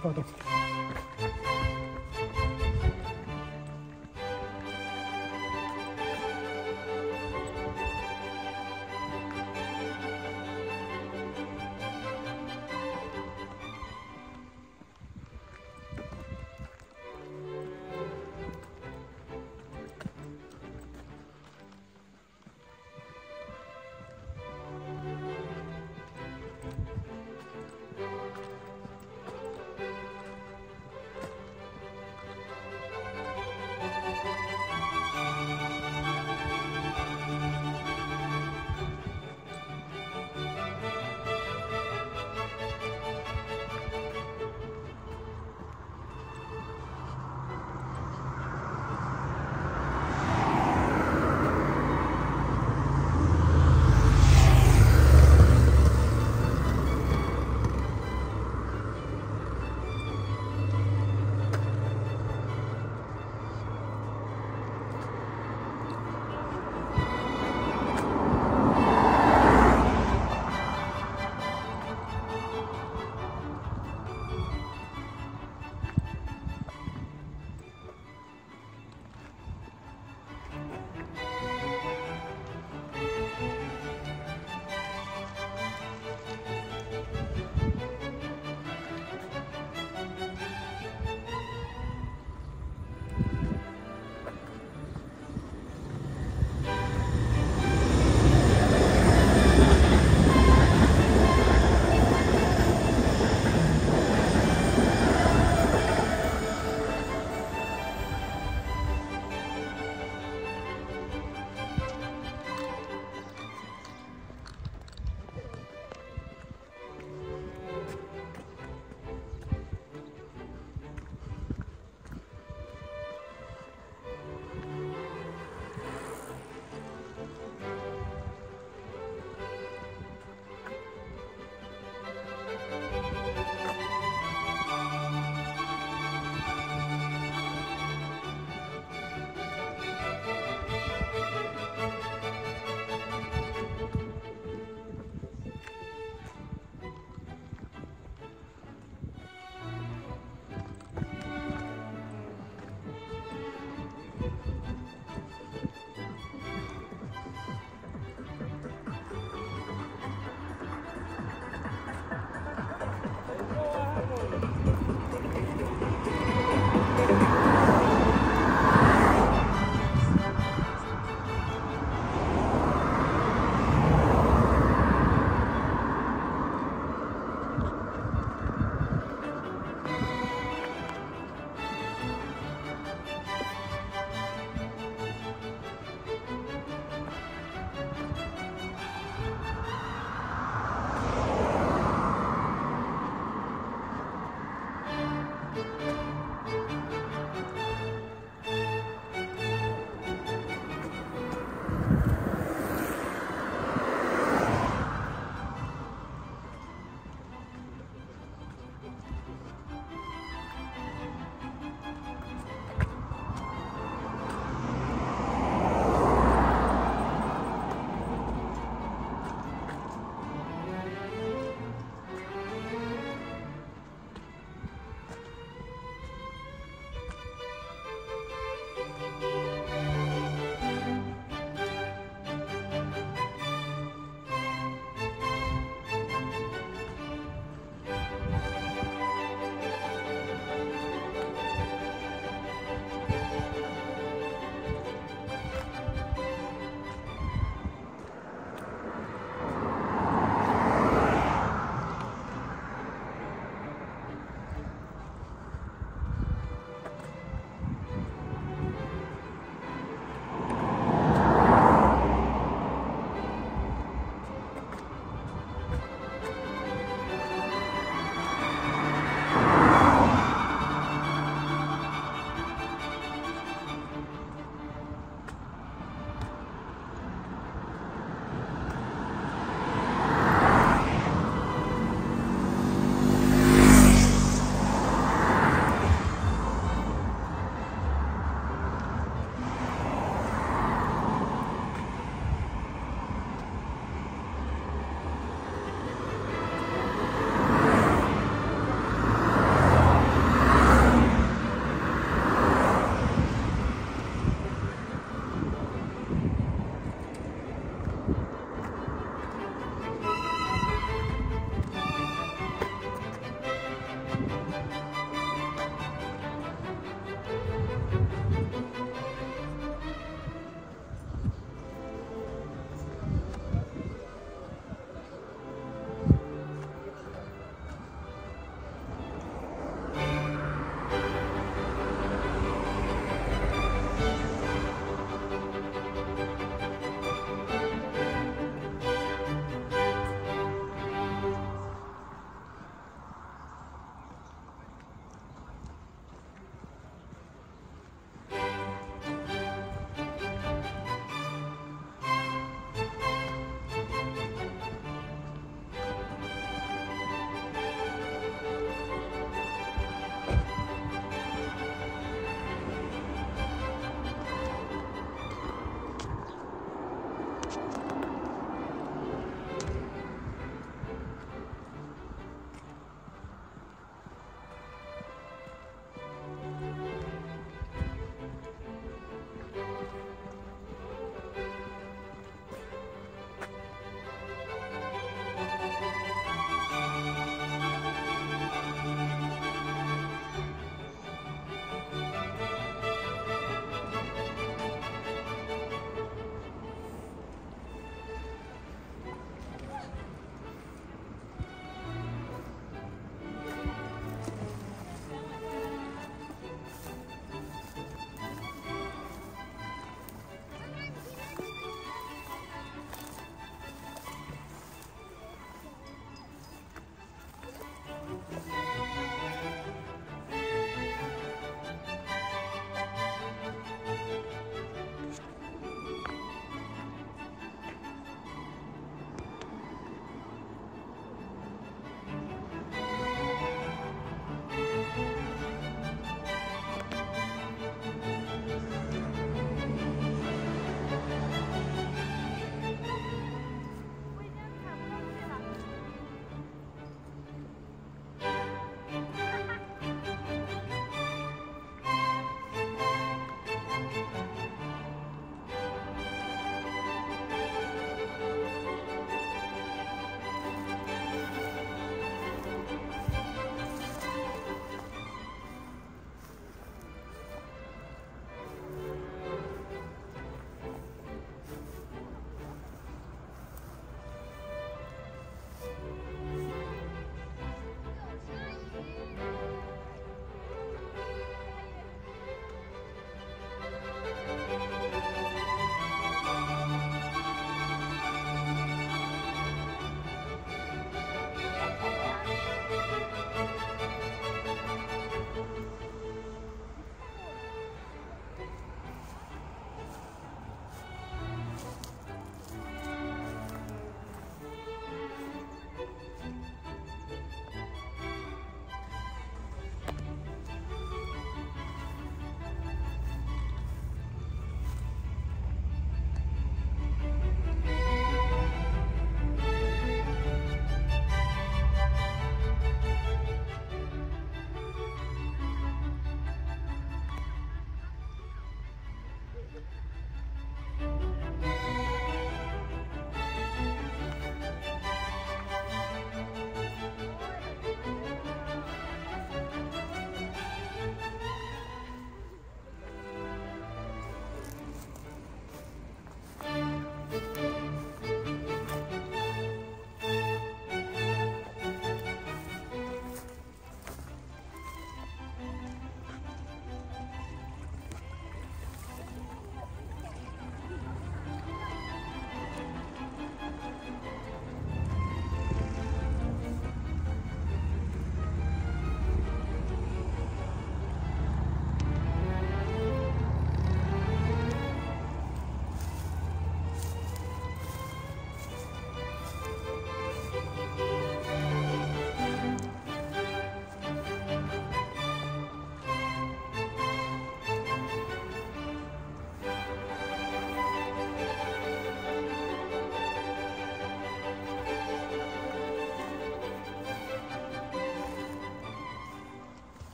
products.